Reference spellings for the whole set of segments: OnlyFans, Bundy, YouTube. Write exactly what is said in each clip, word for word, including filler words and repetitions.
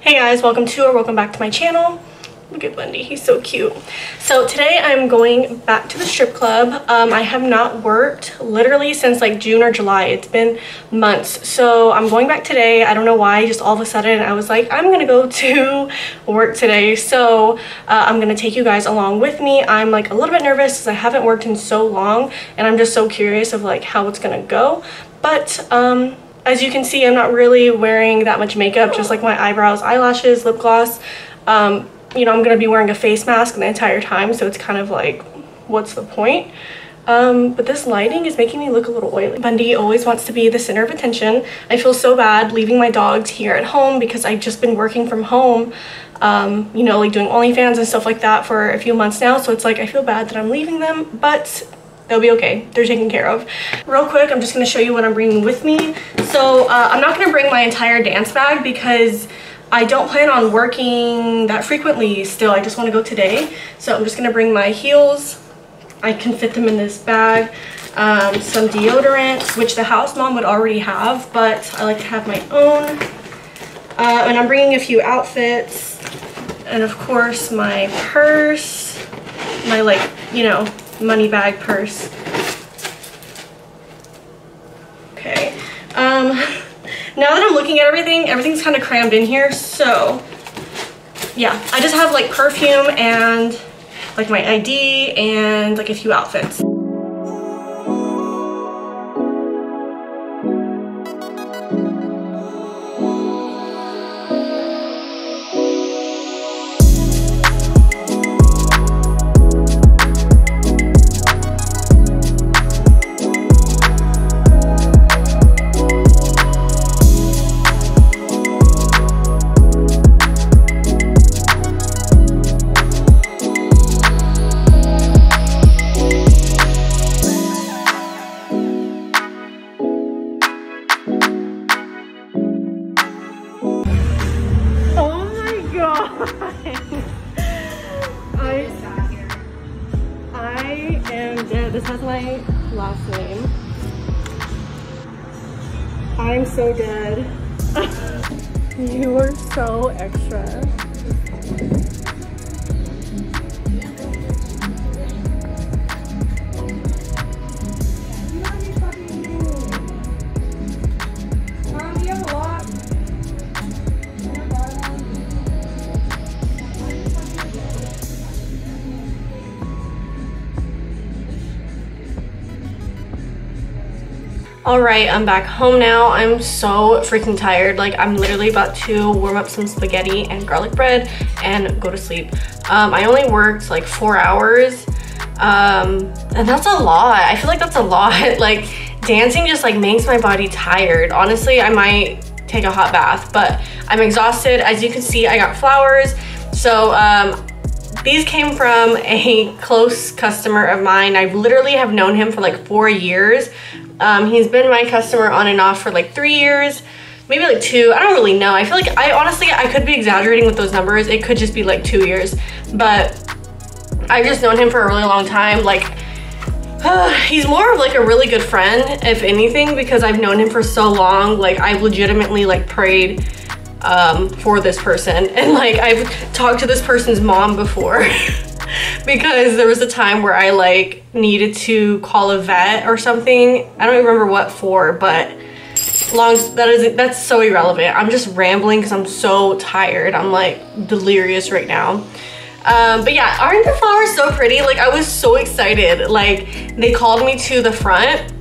Hey guys, welcome to or welcome back to my channel. Look at Bundy, he's so cute. So today I'm going back to the strip club. Um, I have not worked literally since like June or July. It's been months. So I'm going back today. I don't know why, just all of a sudden I was like, I'm gonna go to work today. So uh, I'm gonna take you guys along with me. I'm like a little bit nervous because I haven't worked in so long and I'm just so curious of like how it's gonna go. But um, as you can see, I'm not really wearing that much makeup, just like my eyebrows, eyelashes, lip gloss. Um, you know, I'm gonna be wearing a face mask the entire time, so it's kind of like, what's the point? Um, but this lighting is making me look a little oily. Bundy always wants to be the center of attention. I feel so bad leaving my dogs here at home because I've just been working from home, um, you know, like doing OnlyFans and stuff like that for a few months now. So it's like, I feel bad that I'm leaving them, but they'll be okay. They're taken care of. Real quick, I'm just gonna show you what I'm bringing with me. So uh, I'm not gonna bring my entire dance bag because I don't plan on working that frequently still. I just wanna go today. So I'm just gonna bring my heels. I can fit them in this bag. Um, some deodorant, which the house mom would already have, but I like to have my own. Uh, and I'm bringing a few outfits. And of course my purse, my like, you know, money bag purse. Okay, um now that I'm looking at everything, everything's kind of crammed in here. So yeah, I just have like perfume and like my I D and like a few outfits. I, I am dead. This has my last name. I'm so dead. You were so extra. All right, I'm back home now. I'm so freaking tired. Like, I'm literally about to warm up some spaghetti and garlic bread and go to sleep. Um, I only worked like four hours, um, and that's a lot. I feel like that's a lot. Like, dancing just like makes my body tired. Honestly, I might take a hot bath, but I'm exhausted. As you can see, I got flowers. So, um, these came from a close customer of mine. I literally have known him for like four years. Um, he's been my customer on and off for like three years, maybe like two. I don't really know. I feel like I honestly, I could be exaggerating with those numbers. It could just be like two years, but I've just known him for a really long time. Like, uh, he's more of like a really good friend, if anything, because I've known him for so long. Like, I've legitimately like prayed um, for this person. And like, I've talked to this person's mom before. Because there was a time where I like needed to call a vet or something. I don't remember what for, but long that is that's so irrelevant. I'm just rambling because I'm so tired. I'm like delirious right now. Um, but yeah, aren't the flowers so pretty? Like, I was so excited. Like, they called me to the front,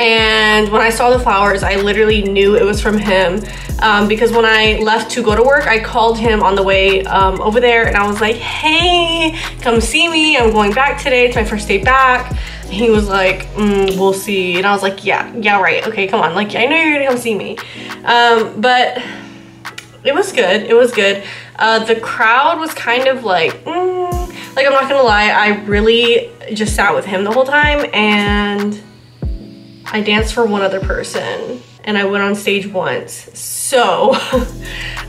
and when I saw the flowers, I literally knew it was from him. Um, because when I left to go to work, I called him on the way um, over there, and I was like, hey, come see me. I'm going back today. It's my first day back. And he was like, mm, we'll see. And I was like, yeah, yeah, right. Okay, come on. Like, yeah, I know you're gonna come see me. Um, but it was good. It was good. Uh, the crowd was kind of like, mm. Like, I'm not gonna lie. I really just sat with him the whole time, and I danced for one other person, and I went on stage once. So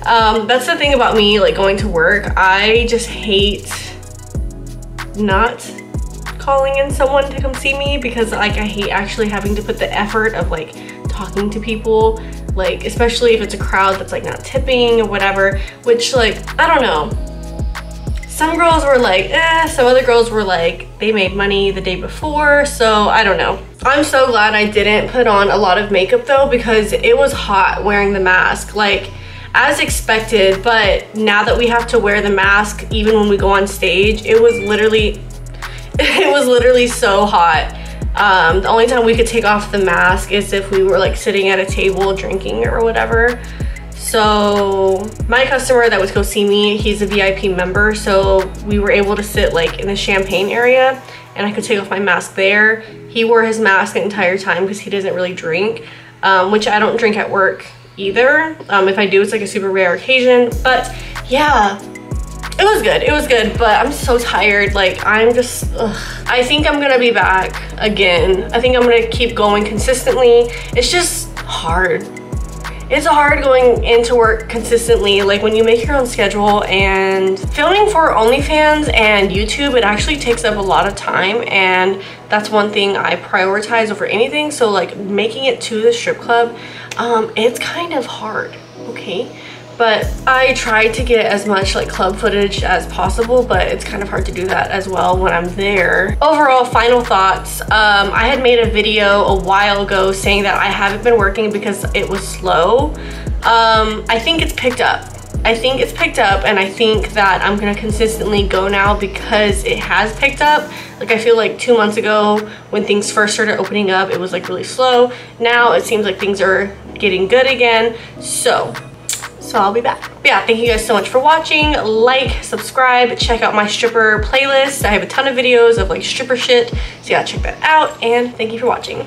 um, that's the thing about me, like going to work. I just hate not calling in someone to come see me, because like I hate actually having to put the effort of like talking to people, like especially if it's a crowd that's like not tipping or whatever, which like I don't know. Some girls were like, eh, some other girls were like, they made money the day before, so I don't know. I'm so glad I didn't put on a lot of makeup though, because it was hot wearing the mask, like as expected, but now that we have to wear the mask even when we go on stage, it was literally, it was literally so hot. Um, the only time we could take off the mask is if we were like sitting at a table drinking or whatever. So my customer that would go see me, he's a V I P member, so we were able to sit like in the champagne area and I could take off my mask there. He wore his mask the entire time because he doesn't really drink, um, which I don't drink at work either. Um, if I do, it's like a super rare occasion, but yeah, it was good, it was good, but I'm so tired. Like I'm just, ugh. I think I'm gonna be back again. I think I'm gonna keep going consistently. It's just hard. It's hard going into work consistently, like when you make your own schedule, and filming for OnlyFans and YouTube, it actually takes up a lot of time, and that's one thing I prioritize over anything. So like making it to the strip club, um, it's kind of hard, okay? But I try to get as much like club footage as possible, but it's kind of hard to do that as well when I'm there. Overall, final thoughts. Um, I had made a video a while ago saying that I haven't been working because it was slow. Um, I think it's picked up. I think it's picked up, and I think that I'm gonna consistently go now because it has picked up. Like I feel like two months ago when things first started opening up, it was like really slow. Now it seems like things are getting good again, so. So I'll be back. Yeah, thank you guys so much for watching. Like, subscribe, check out my stripper playlist. I have a ton of videos of like stripper shit, so yeah, check that out, and thank you for watching.